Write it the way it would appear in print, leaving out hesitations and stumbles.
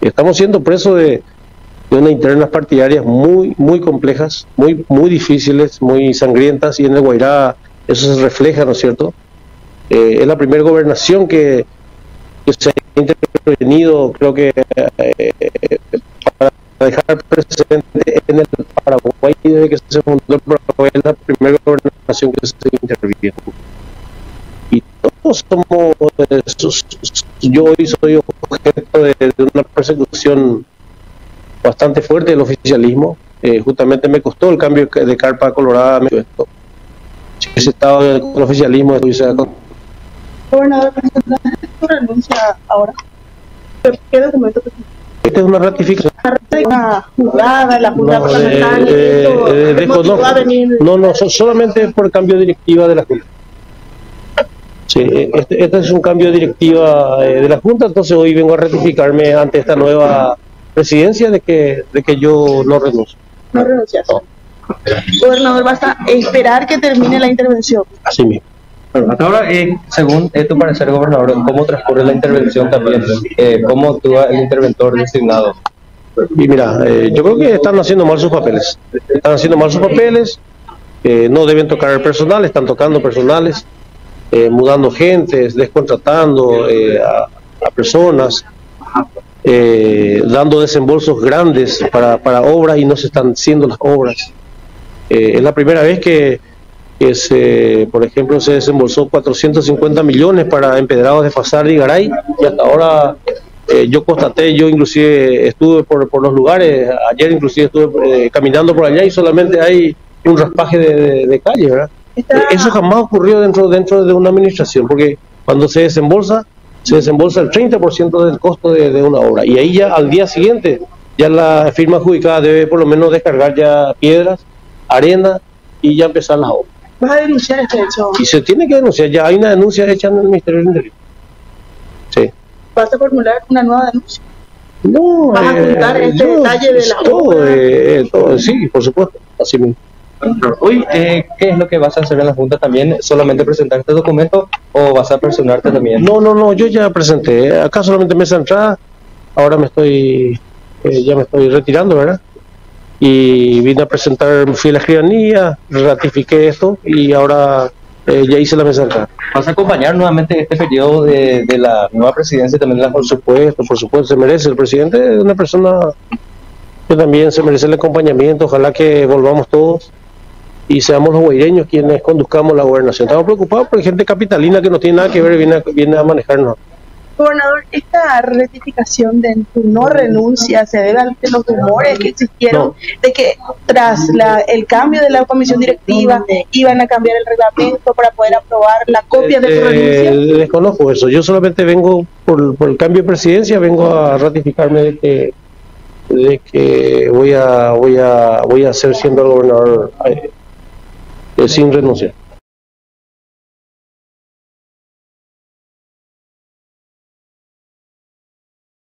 Estamos siendo presos de unas internas partidarias muy complejas, muy difíciles, muy sangrientas, y en el Guairá eso se refleja, ¿no es cierto? Es la primera gobernación que se ha intervenido, creo que para dejar presente en el Paraguay, desde que se fundó el Paraguay, es la primera gobernación que se intervino. Y todos somos, yo hoy soy objeto de una persecución bastante fuerte del oficialismo. Justamente me costó el cambio de carpa colorada. Me costó. Si hubiese estado con el oficialismo, estuviese con... Gobernador, ¿tu renuncia ahora? ¿Qué documento? Esta es una ratificación. ¿Una jugada, la jugada parlamentaria? No, solamente por cambio de directiva de la Junta. Sí, este es un cambio de directiva de la Junta, entonces hoy vengo a ratificarme ante esta nueva presidencia de que yo no renuncio. No renuncias. No. Gobernador, basta esperar que termine la intervención. Así mismo. Bueno, hasta ahora, según tu parecer, gobernador, ¿cómo transcurre la intervención también? ¿Cómo actúa el interventor designado? Y mira, yo creo que están haciendo mal sus papeles. No deben tocar el personal, están tocando personales, mudando gentes, descontratando a personas, dando desembolsos grandes para obras y no se están haciendo las obras. Es la primera vez que por ejemplo, se desembolsó 450 millones para empedrados de Fasar y Garay, y hasta ahora yo constaté, yo inclusive estuve por los lugares, ayer inclusive estuve caminando por allá y solamente hay un raspaje de calle, ¿verdad? Eso jamás ocurrió dentro de una administración, porque cuando se desembolsa el 30% del costo de una obra, y ahí ya al día siguiente ya la firma adjudicada debe por lo menos descargar ya piedras, arena y ya empezar las obras. ¿Vas a denunciar este hecho? Y se tiene que denunciar, ya hay una denuncia hecha en el Ministerio del Interior. Sí. ¿Vas a formular una nueva denuncia? No. ¿Vas a contar este detalle de la obra? Todo, sí, por supuesto, así mismo. Hoy, ¿qué es lo que vas a hacer en la Junta también? ¿Solamente presentar este documento o vas a personarte también? No, yo ya presenté. Acá solamente mesa entrada, ahora ya me estoy retirando, ¿verdad? Y vine a presentar, fui a la escribanía, ratifiqué esto y ahora ya hice la mesa entrada. ¿Vas a acompañar nuevamente este periodo de la nueva presidencia también de la Junta? Por supuesto, se merece. El presidente es una persona que también se merece el acompañamiento. Ojalá que volvamos todos y seamos los guaireños quienes conduzcamos la gobernación. Estamos preocupados por gente capitalina que no tiene nada que ver y viene a manejarnos. Gobernador, ¿esta rectificación de tu no renuncia se debe a los rumores que existieron de que tras el cambio de la comisión directiva iban a cambiar el reglamento para poder aprobar la copia de tu renuncia? Desconozco eso. Yo solamente vengo, por el cambio de presidencia, vengo a ratificarme de que voy a ser siendo el gobernador sin renunciar.